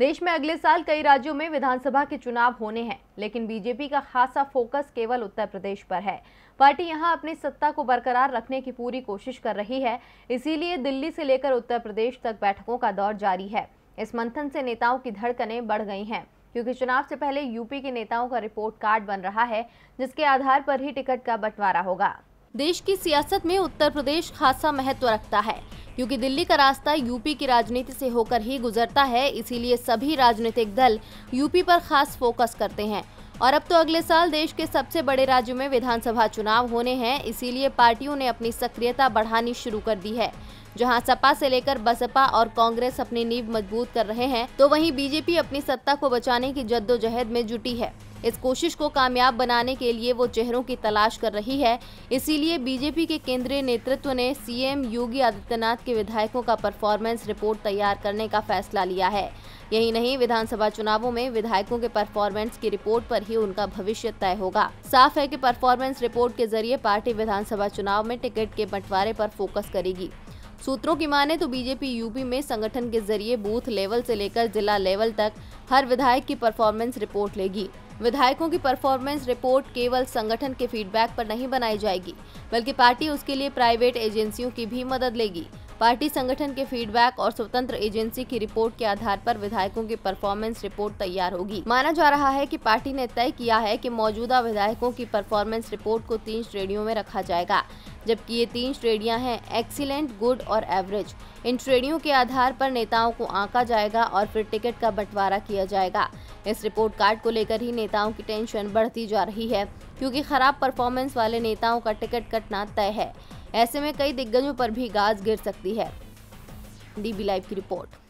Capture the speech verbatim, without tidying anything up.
देश में अगले साल कई राज्यों में विधानसभा के चुनाव होने हैं, लेकिन बीजेपी का खासा फोकस केवल उत्तर प्रदेश पर है। पार्टी यहां अपनी सत्ता को बरकरार रखने की पूरी कोशिश कर रही है, इसीलिए दिल्ली से लेकर उत्तर प्रदेश तक बैठकों का दौर जारी है। इस मंथन से नेताओं की धड़कनें बढ़ गई हैं, क्योंकि चुनाव से पहले यूपी के नेताओं का रिपोर्ट कार्ड बन रहा है, जिसके आधार पर ही टिकट का बंटवारा होगा। देश की सियासत में उत्तर प्रदेश खासा महत्व रखता है, क्योंकि दिल्ली का रास्ता यूपी की राजनीति से होकर ही गुजरता है। इसीलिए सभी राजनीतिक दल यूपी पर खास फोकस करते हैं। और अब तो अगले साल देश के सबसे बड़े राज्यों में विधानसभा चुनाव होने हैं, इसीलिए पार्टियों ने अपनी सक्रियता बढ़ानी शुरू कर दी है। जहां सपा से लेकर बसपा और कांग्रेस अपनी नींव मजबूत कर रहे हैं, तो वहीं बीजेपी अपनी सत्ता को बचाने की जद्दोजहद में जुटी है। इस कोशिश को कामयाब बनाने के लिए वो चेहरों की तलाश कर रही है। इसीलिए बीजेपी के केंद्रीय नेतृत्व ने सीएम योगी आदित्यनाथ के विधायकों का परफॉर्मेंस रिपोर्ट तैयार करने का फैसला लिया है। यही नहीं, विधानसभा चुनावों में विधायकों के परफॉर्मेंस की रिपोर्ट पर ही उनका भविष्य तय होगा। साफ है कि परफॉर्मेंस रिपोर्ट के जरिए पार्टी विधानसभा चुनाव में टिकट के बंटवारे पर फोकस करेगी। सूत्रों की माने तो बीजेपी यूपी में संगठन के जरिए बूथ लेवल से लेकर जिला लेवल तक हर विधायक की परफॉर्मेंस रिपोर्ट लेगी। विधायकों की परफॉर्मेंस रिपोर्ट केवल संगठन के फीडबैक पर नहीं बनाई जाएगी, बल्कि पार्टी उसके लिए प्राइवेट एजेंसियों की भी मदद लेगी। पार्टी संगठन के फीडबैक और स्वतंत्र एजेंसी की रिपोर्ट के आधार पर विधायकों की परफॉर्मेंस रिपोर्ट तैयार होगी। माना जा रहा है कि पार्टी ने तय किया है कि मौजूदा विधायकों की परफॉर्मेंस रिपोर्ट को तीन श्रेणियों में रखा जाएगा, जबकि ये तीन श्रेणियां हैं एक्सीलेंट, गुड और एवरेज। इन श्रेणियों के आधार पर नेताओं को आंका जाएगा और फिर टिकट का बंटवारा किया जाएगा। इस रिपोर्ट कार्ड को लेकर ही नेताओं की टेंशन बढ़ती जा रही है, क्योंकि खराब परफॉर्मेंस वाले नेताओं का टिकट कटना तय है। ऐसे में कई दिग्गजों पर भी गाज गिर सकती है। डीबी लाइव की रिपोर्ट।